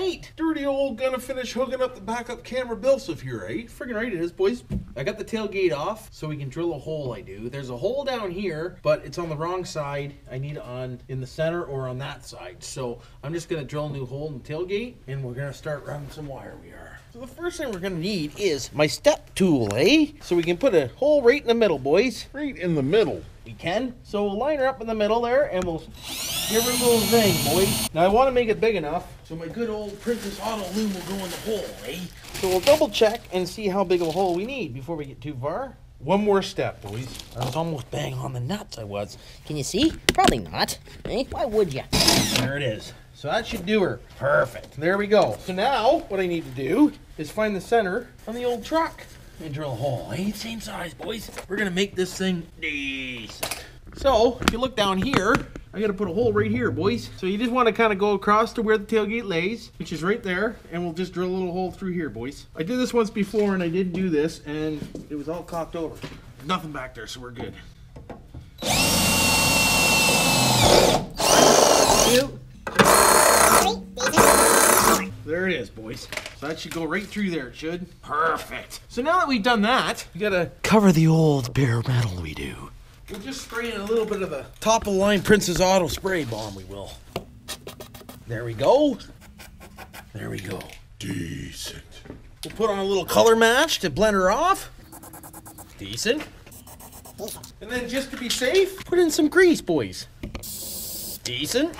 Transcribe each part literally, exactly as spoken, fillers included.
eight. Dirty old gonna finish hooking up the backup camera bill stuff here, eh? Friggin' right it is, boys. I got the tailgate off so we can drill a hole, I do. There's a hole down here, but it's on the wrong side. I need it on in the center or on that side. So I'm just gonna drill a new hole in the tailgate and we're gonna start running some wire we are. So the first thing we're gonna need is my step tool, eh? So we can put a hole right in the middle, boys. Right in the middle. We can. So we'll line her up in the middle there and we'll give her a little thing, boys. Now I wanna make it big enough so my good old Princess Auto loom will go in the hole, eh? So we'll double check and see how big of a hole we need before we get too far. One more step, boys. I was almost bang on the nuts, I was. Can you see? Probably not, eh? Why would you? There it is. So that should do her. Perfect. There we go. So now what I need to do is find the center on the old truck and drill a hole. Eh? Same size, boys. We're gonna make this thing decent. So if you look down here, I gotta put a hole right here, boys. So you just wanna kinda go across to where the tailgate lays, which is right there, and we'll just drill a little hole through here, boys. I did this once before and I did do this and it was all cocked over. Nothing back there, so we're good. Two. There it is, boys. So that should go right through there, it should. Perfect. So now that we've done that, we gotta cover the old bare metal we do. We'll just spray in a little bit of the top of the line Princess Auto spray bomb, we will. There we go. There we go. Decent. We'll put on a little color match to blend her off. Decent. And then just to be safe, put in some grease, boys. Decent.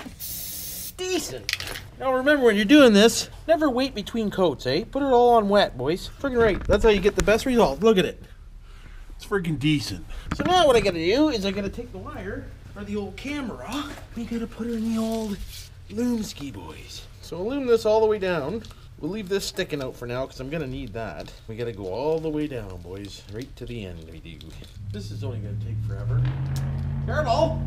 Decent. Now remember, when you're doing this, never wait between coats, eh? Put it all on wet, boys. Friggin' right. That's how you get the best result. Look at it. It's friggin' decent. So now what I gotta do is I gotta take the wire, or the old camera, we gotta put it in the old loom ski, boys. So we'll loom this all the way down. We'll leave this sticking out for now, because I'm gonna need that. We gotta go all the way down, boys. Right to the end, we do. This is only gonna take forever. Careful!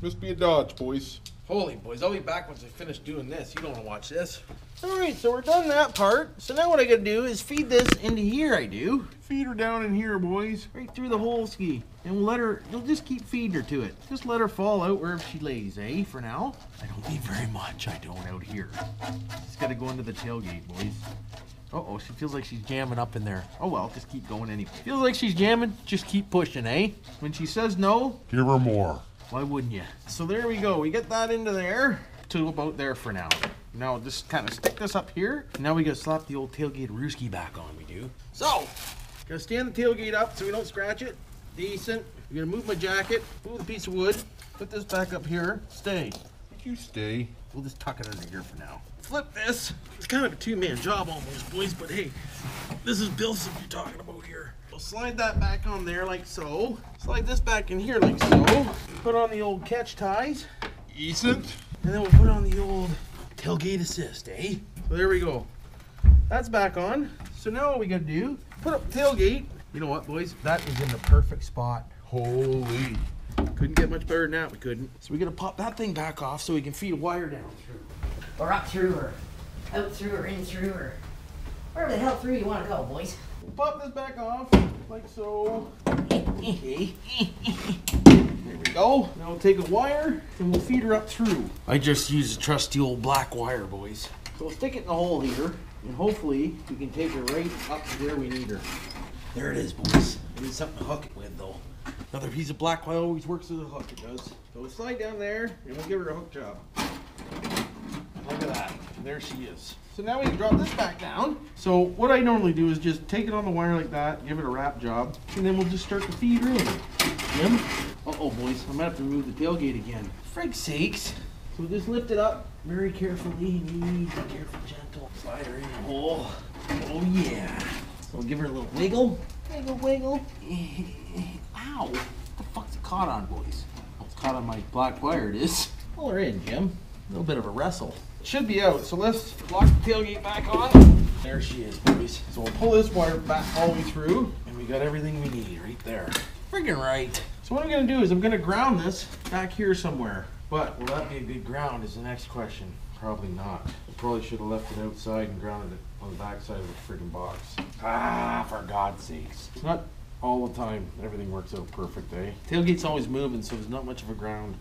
Must be a dodge, boys. Holy boys, I'll be back once I finish doing this. You don't want to watch this. All right, so we're done that part. So now what I gotta do is feed this into here, I do. Feed her down in here, boys. Right through the hole ski. And we'll let her, we'll just keep feeding her to it. Just let her fall out wherever she lays, eh, for now. I don't need very much, I don't, out here. She's gotta go into the tailgate, boys. Uh-oh, she feels like she's jamming up in there. Oh well, just keep going anyway. Feels like she's jamming, just keep pushing, eh? When she says no, give her more. Why wouldn't you? So there we go. We get that into there to about there for now. Now just kind of stick this up here. Now we gotta slap the old tailgate rooski back on, we do. So, gotta stand the tailgate up so we don't scratch it. Decent. I'm gonna move my jacket, move the piece of wood, put this back up here. Stay. You stay. We'll just tuck it under here for now. Flip this. It's kind of a two-man job almost, boys, but hey, this is Bilson you're talking about here. We'll slide that back on there like so. Slide this back in here like so. Put on the old catch ties. Decent. And then we'll put on the old tailgate assist, eh? So there we go. That's back on. So now what we gotta do, put up the tailgate. You know what, boys? That is in the perfect spot. Holy. Couldn't get much better than that, we couldn't. So we gotta pop that thing back off so we can feed a wire down through. Or up through her. Out through her, in through her. Wherever the hell through you wanna go, boys. We'll pop this back off, like so. Okay. There we go. Now we'll take a wire and we'll feed her up through. I just used a trusty old black wire, boys. So we'll stick it in the hole here and hopefully we can take her right up to where we need her. There it is, boys. I need something to hook it with though. Another piece of black wire always works as a hook, it does. So we'll slide down there and we'll give her a hook job. Look at that. There she is. So now we can drop this back down. So what I normally do is just take it on the wire like that, give it a wrap job, and then we'll just start to feed her in. Uh-oh, boys, I'm gonna have to remove the tailgate again. Frig's sakes. So just lift it up very carefully, easy, careful, gentle. Slide her in the hole. Oh yeah. We'll give her a little wiggle. Wiggle, wiggle. Ow. What the fuck's it caught on, boys? It's caught on my black wire, it is. Pull her in, Jim. A little bit of a wrestle. Should be out, so let's lock the tailgate back on. There she is, boys. So we'll pull this wire back all the way through, and we got everything we need right there. Friggin' right. So what I'm gonna do is I'm gonna ground this back here somewhere. But will that be a good ground is the next question. Probably not. I probably should have left it outside and grounded it on the back side of the friggin' box. Ah, for God's sakes. It's not all the time everything works out perfect, eh? Tailgate's always moving, so there's not much of a ground.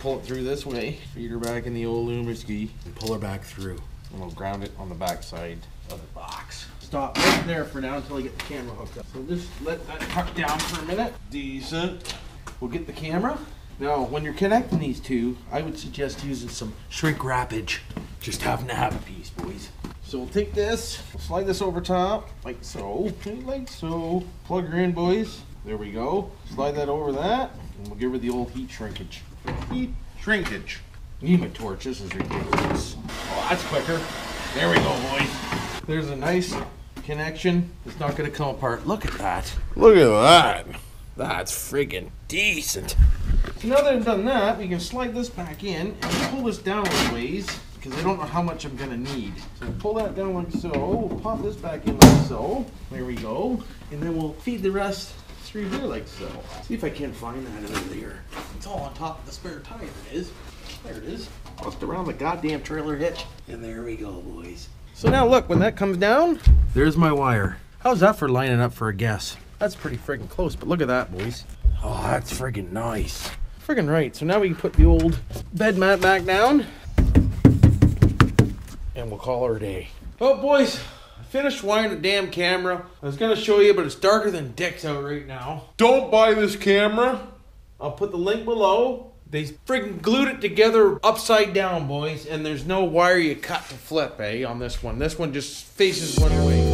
pull it through this way. Feed her back in the old loomer ski. And pull her back through. And we'll ground it on the back side of the box. Stop right there for now until I get the camera hooked up. So just let that tuck down for a minute. Decent. We'll get the camera. Now, when you're connecting these two, I would suggest using some shrink wrappage. Just having to have a piece, boys. So we'll take this, we'll slide this over top, like so, like so. Plug her in, boys. There we go. Slide that over that, and we'll give her the old heat shrinkage. Heat shrinkage. I need my torch, this is ridiculous. Oh, that's quicker. There we go, boys. There's a nice connection. It's not gonna come apart. Look at that. Look at that. That's friggin' decent. So now that I've done that, we can slide this back in and pull this down a ways because I don't know how much I'm gonna need. So pull that down like so, we'll pop this back in like so. There we go. And then we'll feed the rest through here like so. See if I can't find that over there. It's all on top of the spare tire, it is. There it is. Just around the goddamn trailer hitch. And there we go, boys. So now look, when that comes down, there's my wire. How's that for lining up for a guess? That's pretty friggin' close, but look at that, boys. Oh, that's friggin' nice. Friggin' right. So now we can put the old bed mat back down and we'll call her a day. Oh, boys, I finished wiring the damn camera. I was gonna show you, but it's darker than dicks out right now. Don't buy this camera. I'll put the link below. They friggin' glued it together upside down, boys, and there's no wire you cut to flip, eh, on this one. This one just faces one way.